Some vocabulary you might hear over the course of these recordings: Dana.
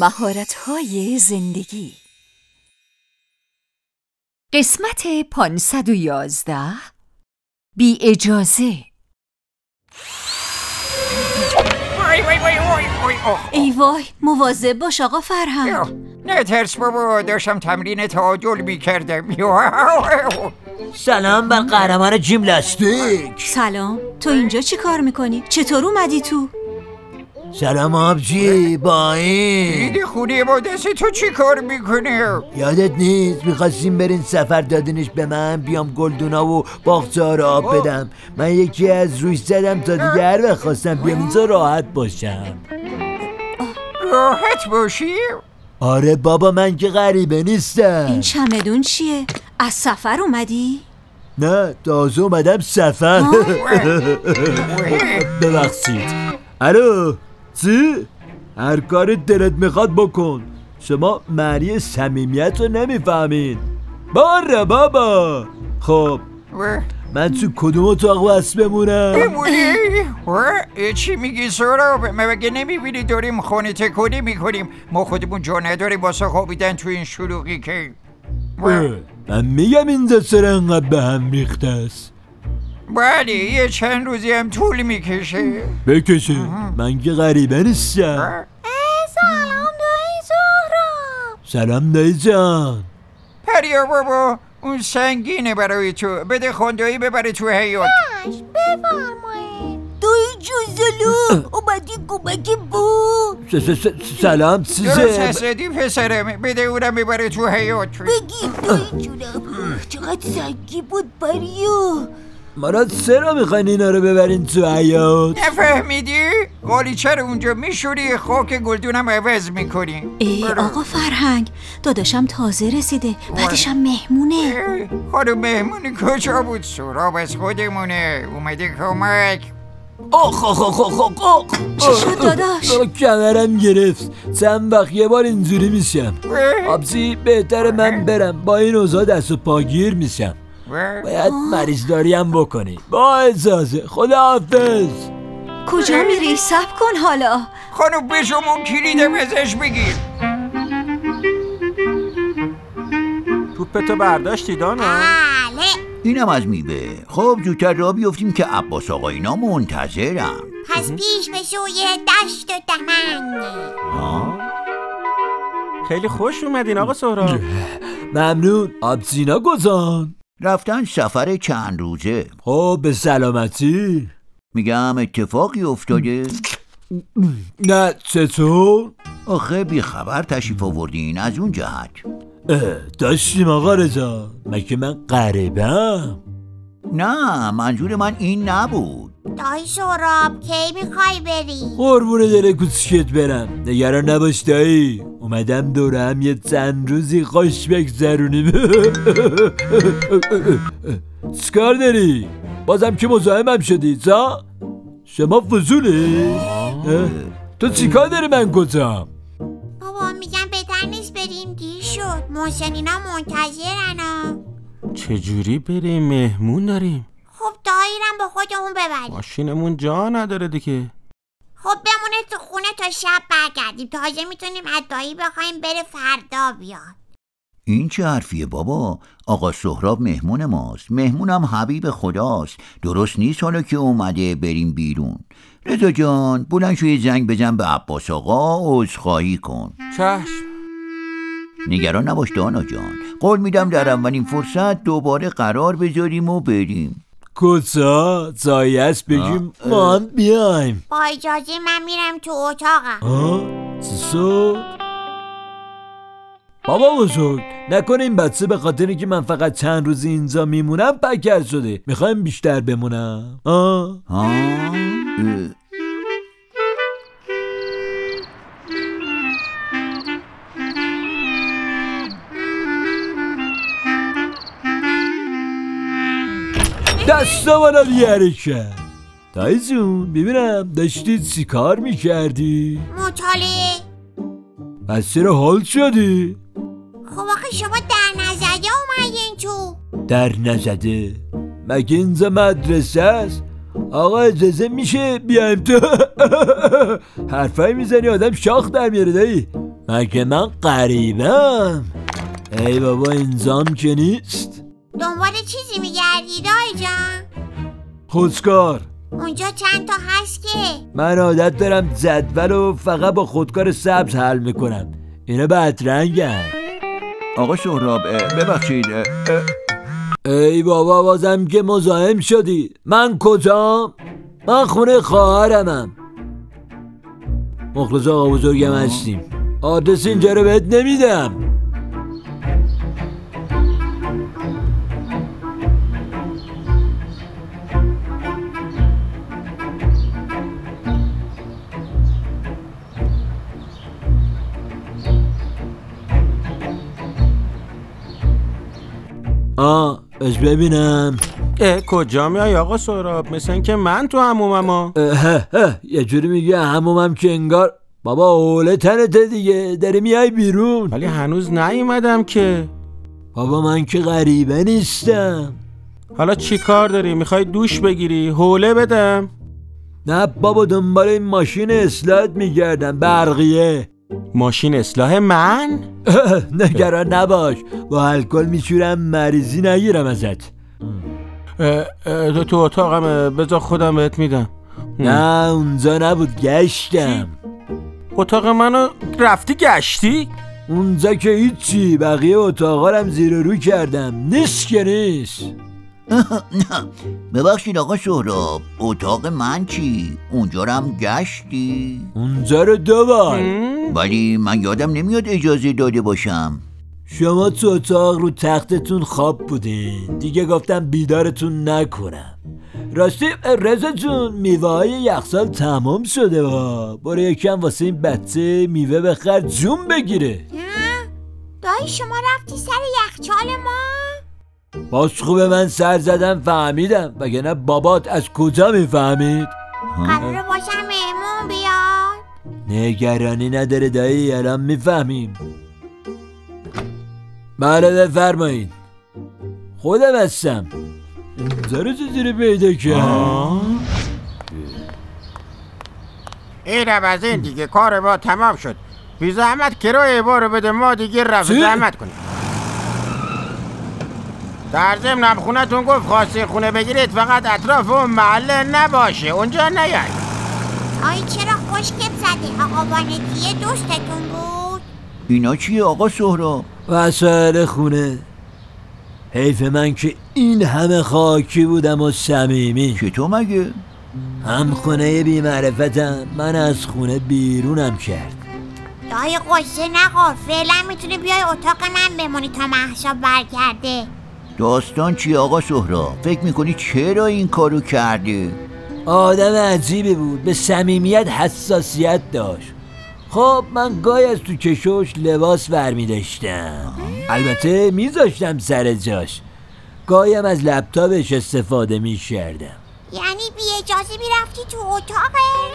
مهارت‌های زندگی قسمت 511 بی اجازه. ای وای، مواظب باش آقا فرهنگ. نه ترس بابا، داشتم تمرین تعادل می‌کردم. سلام بر قهرمان ژیمناستیک. سلام، تو اینجا چی کار میکنی؟ چطور اومدی تو؟ سلام آبجی، با این دیده خونه ما دسته تو چی کار میکنی؟ یادت نیست میخواستیم برین سفر دادنش به من بیام گلدونا و باغچه‌ها رو آب بدم؟ من یکی از روش زدم تا دیگه هر وقت خواستم بیام اینجا راحت باشم. راحت باشی؟ آره بابا، من که غریبه نیستم. این چمدون چیه؟ از سفر اومدی؟ نه، تازه اومدم سفر. ببخشید. الو چی؟ هر کاری دلت میخواد بکن، شما معنی صمیمیت رو نمیفهمین. باره بابا. خب من تو کدوم اتاق وصل بمونم؟ بمونی؟ چی میگی سراب؟ مگه نمیبینی داریم خانه تکونی میکنیم؟ ما خودمون جا نداریم واسه خوابیدن تو این شلوغی که. من میگم اینجا سر انقدر به هم ریخته است. بله، یه چند روزی هم طول میکشه. بکشه، من که غریبه نیستم. سلام دایی زهرا. سلام دایی جان. پریا بابا، اون سنگینه برای تو، بده خاندایی ببره تو حیات. باش، بفرمایید. دایی جوزلو، اومدی کمک بو. سلام سیزه. درست سدی پسرم، بده اونم ببره تو حیات. بگید دایی جونم، چقدر سنگی بود پریا. مرا چرا میخواین اینا رو ببرین تو حیات؟ نفهمیدی؟ قالیچه رو اونجا میشوری، خاک گلدونم عوض میکنی. ای آقا فرهنگ، داداشم تازه رسیده، بعدشم مهمونه. خانم مهمون کجا بود؟ سراب از خودمونه، اومده کمک. آخ آخ آخ آخ آخ آخ. چی شد داداش؟ کمرم گرفت، چند وقت یه بار اینجوری میشم. آبزی بهتر من برم، با این اوضاع دست و پاگیر میشم. باید مریض داریم بکنی. با اجازه، خداحافظ. کجا میری؟ صبر کن حالا. خانم بشمون کلیدم ازش بگیر. توپتو برداشتی دانا؟ بله. اینم از میوه. خب زودتر را بیفتیم که عباس آقا اینا منتظرم. پس پیش به سوی دشت و دمن. خیلی خوش اومدین آقا سهراب. ممنون. آبزینا گذان رفتن سفر چند روزه. خب به سلامتی. میگم اتفاقی افتاده؟ نه چطور؟ آخه بی خبر تشریف آوردین از اون جهت. داشتیم آقا رضا، مگه من غریبم؟ نه، منظور من این نبود. دایی سهراب کی میخوای بری؟ قربون دل کوچیکت برم، نگران نباش دایی، اومدم دوره هم یه چند روزی خوش بگذرونیم. چیکار داری؟ بازم که مزاحمم شدی تا؟ شما فضولی؟ تو چیکار داری من کجام؟ بابا میگم بهتر نیست بریم، دیر شد، محسنینا منتظرن. چجوری بریم؟ مهمون داریم. خب داییرم با خودمون ببریم، ماشینمون جا نداره دیگه. خب بمونه تو خونه تا شب برگردیم، تازه میتونیم از دایی بخوایم بره فردا بیاد. این چه حرفیه بابا؟ آقا سهراب مهمون ماست، مهمونم حبیب خداست، درست نیست حالا که اومده بریم بیرون. رضا جان بلند شو یه زنگ بزن به عباس آقا، عذرخواهی کن. چشم. نگران نباش دانا جان، قول میدم در اولین فرصت دوباره قرار بذاریم و بریم. کجا؟ زایست بگیم ما هم بیایم. با اجازه من میرم تو اتاقم. سو بابا بزرگ، نکنه این بچه به خاطر که من فقط چند روز اینجا میمونم پکر شده. میخوایم بیشتر بمونم. دستا بالا بیاره کرد تایزون، ببینم داشتی چی کار میکردی؟ مطالعه. پس چرا حال شدی؟ خب آخه شما در نزده اومدین تو. در نزده؟ مگه اینجا مدرسه است؟ آقا اجازه میشه بیایم تو؟ حرفایی میزنی آدم شاخ در میاره دایی. مگه من قریبم؟ ای بابا اینجام که نیست. دنبال چیزی میگردی دایی جان؟ خودکار. اونجا چند تا هست که من عادت دارم جدول و فقط با خودکار سبز حل میکنم. اینا بدرنگن. آقا سهراب ببخشید. ای بابا بازم که مزاحم شدی. من کجام؟ من خونه خواهرمم. مخلص آقا بزرگم هستیم. آدرس اینجا رو بهت نمیدم. از ببینم کجا میای آقا سهراب؟ مثل اینکه من تو عمومم. یه جوری میگه عمومم که انگار بابا اوله تنت دیگه داری میای بیرون. ولی هنوز نیومدم که. بابا من که غریبه نیستم. حالا چی کار داری؟ میخوای دوش بگیری؟ حوله بدم؟ نه بابا دنبال این ماشین اصلاحت میگردم، برقیه. ماشین اصلاح من؟ نگران نباش، با الکل میشورم مریضی نگیرم ازت. تو اتاقم، بذار خودم بهت میدم. نه اونجا نبود، گشتم. اتاق منو رفتی گشتی؟ اونجا که هیچی، بقیه اتاقارم زیر رو کردم. نیست که نیست. ببخشید آقا سهراب، اتاق من چی؟ اونجا رو هم گشتی؟ اونجا رو دوبار. ولی من یادم نمیاد اجازه داده باشم. شما تو اتاق رو تختتون خواب بودین دیگه، گفتم بیدارتون نکنم. راستی رضا جون میوه‌های یخسال تمام شده با. برو یکم واسه این بچه میوه بخر جون بگیره. دایی شما رفتی سر یخچال ما؟ باز خوبه من سر زدم فهمیدم، وگه نه بابات از کجا میفهمید؟ قراره باشم مهمون بیاد. نگرانی نداره دایی، الان میفهمیم. بله بفرمایید. خودم هستم. اینجا رو چجوری پیدا کردم؟ ای روزین دیگه کار ما تمام شد. بی زحمت کرایه ما رو بده ما دیگه رفت زحمت کنیم. در ضمن خونتون گفت خواستی خونه بگیرید فقط اطراف اون محله نباشه، اونجا نیاید. آی چرا خوشگپ زدی؟ آقا وانتیه دوستتون بود. اینا چیه آقا سهراب؟ وسایل خونه. حیف من که این همه خاکی بودم و صمیمی. که تو مگه؟ هم خونه بی معرفتم، من از خونه بیرونم کرد. دایی قصه نخور، فعلا میتونی بیای اتاق من بمونی تا مهسا برگرده. داستان چی آقا سهراب؟ فکر میکنی چرا این کارو کرده؟ آدم عجیبی بود، به صمیمیت حساسیت داشت. خب من گاهی از تو کشوش لباس برمی داشتم، البته میذاشتم سر جاش. گاهی هم از لپتاپش استفاده میکردم. یعنی بی اجازه میرفتی تو اتاقش؟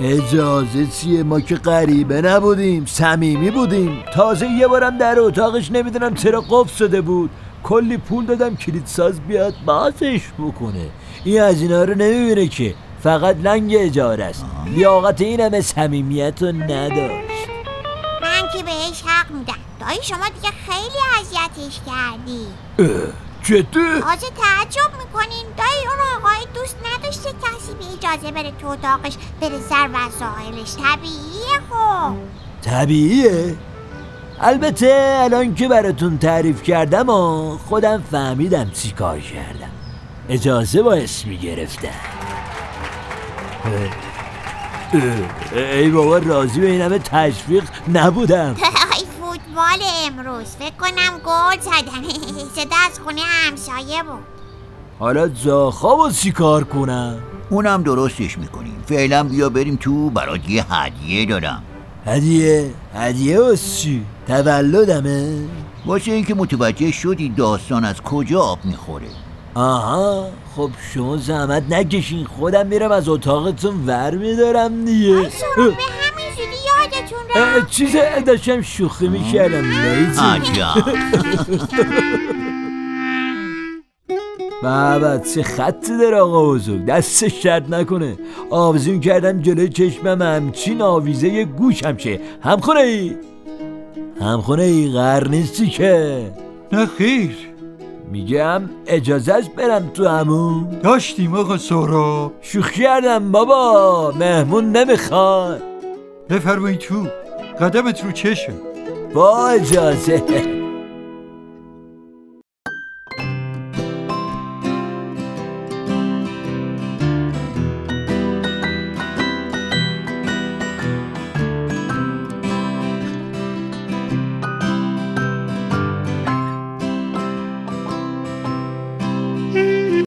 اجازه چیه؟ ما که غریبه نبودیم، صمیمی بودیم. تازه یه بارم در اتاقش نمیدونم چرا قفل شده بود، کلی پول دادم کلیدساز بیاد بازش بکنه. این از اینا رو نمیبینه که، فقط لنگ اجاره است. لیاقت این همه صمیمیت رو نداشت. من که بهش حق میدم. دایی شما دیگه خیلی اذیتش کردی. چطور؟ تازه تعجب میکنین. دایی اون آقای دوست نداشته کسی به اجازه بره تو اتاقش، بره سر وسایلش. طبیعیه. خب طبیعیه؟ البته الان که براتون تعریف کردم و خودم فهمیدم چی کار کردم. اجازه باعث میگرفتم. ای بابا، راضی به این همه تشویق نبودم. ای فوتبال امروز فکر کنم گل زدن. صدا از خونه همسایه بود. حالا زاخا با چی کار کنم؟ اونم درستش میکنیم. فعلا بیا بریم تو، برات یه هدیه دارم. هدیه؟ هدیه از چی؟ تولدمه؟ باشه، اینکه متوجه شدی داستان از کجا آب میخوره. آها، خب شما زحمت نکشین، خودم میرم از اتاقتون ور میدارم دیگه. آی سرون، به همین زودی یادتون رفت؟ چیز داشتم شوخی میکردم. عجب. بابا چه خطی داره آقا بزرگ، دستش درد نکنه. آویزون کردم جلوی چشمم، همچین آویزه گوشم شه. همخونه ای قرار نیستی که؟ نه خیر. میگم اجازه است برم تو عمو؟ داشتیم آقا سهراب. شوخی کردم بابا، مهمون نمیخواد. بفرمایید تو، قدمت رو چشم. با اجازه.